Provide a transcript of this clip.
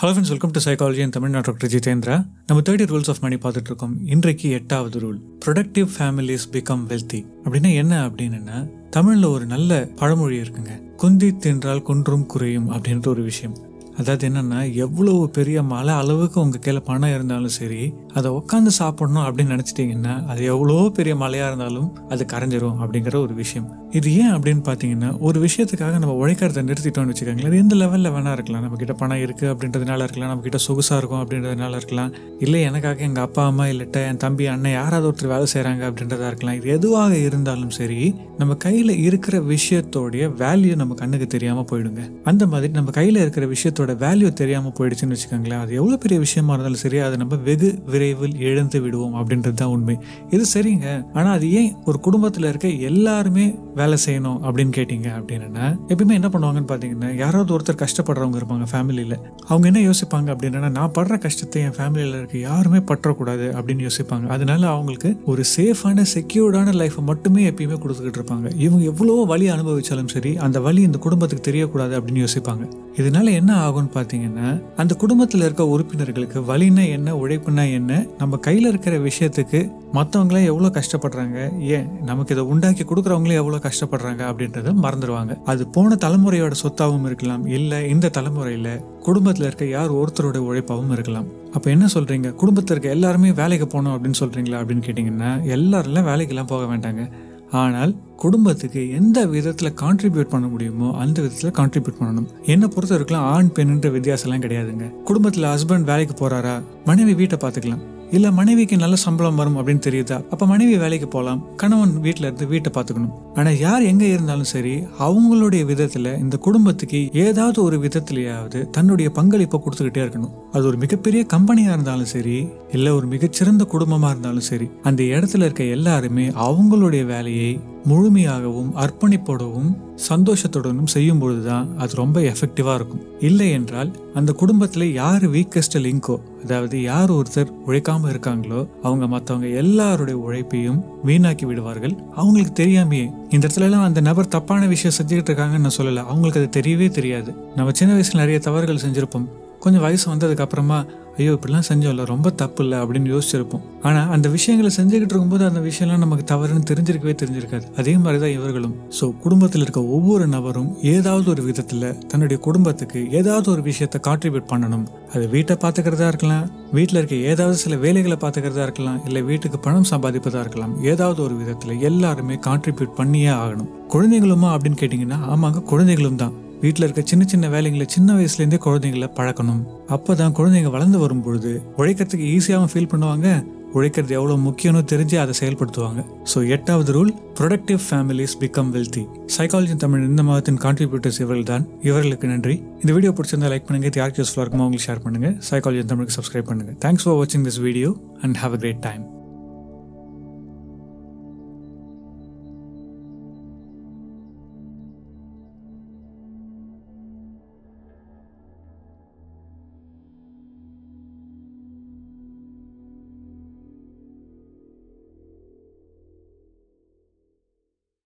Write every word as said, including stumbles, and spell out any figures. Hello friends, welcome to Psychology in Tamil. Doctor Jitendra. நம்ம thirty rules of money பார்த்துட்டு இருக்கோம். இன்றைக்கு எட்டாவது rule, productive families become wealthy. அப்படின்னா என்ன அப்படின்னா, தமிழ்ல ஒரு நல்ல பழமொழி இருக்குங்க, குந்தி தின்றால் குன்றும் குறையும் அப்படின்ற ஒரு விஷயம். அதாவது என்னன்னா, எவ்வளவு பெரிய மழை அளவுக்கு உங்க கையில பணம் இருந்தாலும் சரி, அதை உட்காந்து சாப்பிடணும் அப்படின்னு நினைச்சிட்டீங்கன்னா, அது எவ்வளோ பெரிய மழையா இருந்தாலும் அது கரைஞ்சிரும் அப்படிங்கிற ஒரு விஷயம். இது ஏன் அப்படின்னு பாத்தீங்கன்னா, ஒரு விஷயத்துக்காக நம்ம உழைக்கிறத நிறுத்திட்டோம்னு வச்சுக்கோங்களேன். அது எந்த லெவல்ல வேணா இருக்கலாம். நம்ம கிட்ட பணம் இருக்கு அப்படின்றதுனால இருக்கலாம், நம்ம கிட்ட சொகுசா இருக்கும் அப்படின்றதுனால இருக்கலாம், இல்லை எனக்காக எங்க அப்பா அம்மா இல்லட்ட என் தம்பி அண்ணன் யாராவது ஒருத்தர் வேலை செய்யறாங்க அப்படின்றதா இருக்கலாம். இது எதுவாக இருந்தாலும் சரி, நம்ம கையில இருக்கிற விஷயத்தோடைய வேல்யூ நம்ம கண்ணுக்கு தெரியாம போயிடுங்க. அந்த மாதிரி நம்ம கையில இருக்கிற விஷயத்தோட வேல்யூ தெரியாம போயிடுச்சுன்னு வச்சுக்கோங்களேன், அது எவ்வளவு பெரிய விஷயமா இருந்தாலும் சரி, அதை நம்ம வெகு விரைவில் இழந்து விடுவோம் அப்படின்றது தான் உண்மை. இது சரிங்க. ஆனா அது ஏன் ஒரு குடும்பத்துல இருக்க எல்லாருமே வேலை செய்யணும் அப்படின்னு கேட்டீங்க அப்படின்னா, எப்பயுமே என்ன பண்ணுவாங்கன்னு பாத்தீங்கன்னா, யாராவது ஒருத்தர் கஷ்டப்படுறவங்க இருப்பாங்க ஃபேமிலியில. அவங்க என்ன யோசிப்பாங்க அப்படின்னா, நான் படுற கஷ்டத்தை என் ஃபேமிலியில இருக்க யாருமே பற்றக்கூடாது அப்படின்னு யோசிப்பாங்க. அதனால அவங்களுக்கு ஒரு சேஃபான செக்யூர்டான லைஃப் மட்டுமே எப்பயுமே கொடுத்துக்கிட்டு இருப்பாங்க. இவங்க எவ்வளவோ வலி அனுபவிச்சாலும் சரி, அந்த வலி இந்த குடும்பத்துக்கு தெரியக்கூடாது அப்படின்னு யோசிப்பாங்க. இதனால என்ன ஆகும்னு பாத்தீங்கன்னா, அந்த குடும்பத்துல இருக்க உறுப்பினர்களுக்கு வலினா என்ன, உழைப்புனா என்ன, நம்ம கையில இருக்கிற விஷயத்துக்கு மற்றவங்களே எவ்வளோ கஷ்டப்படுறாங்க, ஏன் நமக்கு இதை உண்டாக்கி கொடுக்குறவங்களே எவ்வளோ கஷ்டப்படுறாங்க அப்படின்றத மறந்துடுவாங்க. அது போன தலைமுறையோட சொத்தாகவும் இருக்கலாம், இல்லை இந்த தலைமுறையில் குடும்பத்தில் இருக்க யார் ஒருத்தரோட உழைப்பாகவும் இருக்கலாம். அப்போ என்ன சொல்கிறீங்க, குடும்பத்தில் இருக்க எல்லாருமே வேலைக்கு போகணும் அப்படின்னு சொல்கிறீங்களா அப்படின்னு கேட்டிங்கன்னா, எல்லாரெல்லாம் வேலைக்கெல்லாம் போக வேண்டாங்க. ஆனால் குடும்பத்துக்கு எந்த விதத்தில் கான்ட்ரிபியூட் பண்ண முடியுமோ அந்த விதத்தில் கான்ட்ரிபியூட் பண்ணணும். என்னை பொறுத்த வரைக்கும் ஆண் பெண்ணுன்ற வித்தியாசம்லாம் கிடையாதுங்க. குடும்பத்தில் ஹஸ்பண்ட் வேலைக்கு போகிறாரா, மனைவி வீட்டை பார்த்துக்கலாம். இல்ல மனைவிக்கு நல்ல சம்பளம் வரும் அப்படின்னு தெரியுதா, அப்ப மனைவி வேலைக்கு போகலாம், கணவன் வீட்டுல இருந்து வீட்டை பாத்துக்கணும். ஆனா யார் எங்க இருந்தாலும் சரி, அவங்களுடைய விதத்துல இந்த குடும்பத்துக்கு ஏதாவது ஒரு விதத்திலேயாவது தன்னுடைய பங்களிப்பை கொடுத்துக்கிட்டே இருக்கணும். அது ஒரு மிகப்பெரிய கம்பெனியா இருந்தாலும் சரி, இல்ல ஒரு மிகச்சிறந்த குடும்பமா இருந்தாலும் சரி, அந்த இடத்துல இருக்க எல்லாருமே அவங்களுடைய வேலையை முழுமையாகவும் அர்ப்பணிப்போடவும் சந்தோஷத்துடனும் செய்யும் பொழுதுதான் அது ரொம்ப எஃபெக்டிவா இருக்கும். இல்லை என்றால் அந்த குடும்பத்துல யார் வீக்கஸ்ட் லிங்கோ, அதாவது யார் ஒருத்தர் உழைக்காம இருக்காங்களோ, அவங்க மற்றவங்க எல்லாருடைய உழைப்பையும் வீணாக்கி விடுவார்கள். அவங்களுக்கு தெரியாமையே, இந்த இடத்துல எல்லாம் அந்த நபர் தப்பான விஷயம் செஞ்சுக்கிட்டு இருக்காங்கன்னு நான் சொல்லல, அவங்களுக்கு அது தெரியவே தெரியாது. நம்ம சின்ன வயசுல நிறைய தவறுகள் செஞ்சிருப்போம். கொஞ்சம் வயசு வந்ததுக்கு அப்புறமா, ஐயோ இப்படிலாம் செஞ்சோம்ல, ரொம்ப தப்பு இல்லை அப்படின்னு யோசிச்சிருப்போம். ஆனால் அந்த விஷயங்களை செஞ்சுக்கிட்டு இருக்கும்போது அந்த விஷயம்லாம் நமக்கு தவறுன்னு தெரிஞ்சிருக்கவே தெரிஞ்சிருக்காது. அதே மாதிரி தான் இவர்களும். ஸோ குடும்பத்தில் இருக்க ஒவ்வொரு நபரும் ஏதாவது ஒரு விதத்தில் தன்னுடைய குடும்பத்துக்கு ஏதாவது ஒரு விஷயத்தை கான்ட்ரிபியூட் பண்ணணும். அது வீட்டை பார்த்துக்கிறதா இருக்கலாம், வீட்டில் இருக்க ஏதாவது சில வேலைகளை பார்த்துக்கிறதா இருக்கலாம், இல்லை வீட்டுக்கு பணம் சம்பாதிப்பதாக இருக்கலாம். ஏதாவது ஒரு விதத்தில் எல்லாருமே கான்ட்ரிபியூட் பண்ணியே ஆகணும். குழந்தைகளுமா அப்படின்னு கேட்டிங்கன்னா, ஆமாங்க குழந்தைகளும் தான். வீட்டில் இருக்க சின்ன சின்ன வேலைங்களை சின்ன வயசுலேருந்தே குழந்தைங்களை பழக்கணும். அப்போ தான் குழந்தைங்க வளர்ந்து வரும் பொழுது உழைக்கிறதுக்கு ஈஸியாகவும் ஃபீல் பண்ணுவாங்க, உழைக்கிறது எவ்வளோ முக்கியம்னு தெரிஞ்சு அதை செயல்படுத்துவாங்க. ஸோ எட்டாவது rule, productive families become wealthy. Psychology Tamil இந்த மாதத்தின் கான்ட்ரிபியூட்டர்ஸ் இவர்கள் தான். இவர்களுக்கு நன்றி. இந்த வீடியோ பிடிச்சிருந்தா லைக் பண்ணுங்க, யாருக்கு யூஸ்ஃபுல்லாக இருக்குமோ அவங்களுக்கு ஷேர் பண்ணுங்க. சைக்காலஜி தமிழுக்கு சப்ஸ்கிரைப் பண்ணுங்க. தேங்க்ஸ் ஃபார் வாட்சிங் this video and have a great time.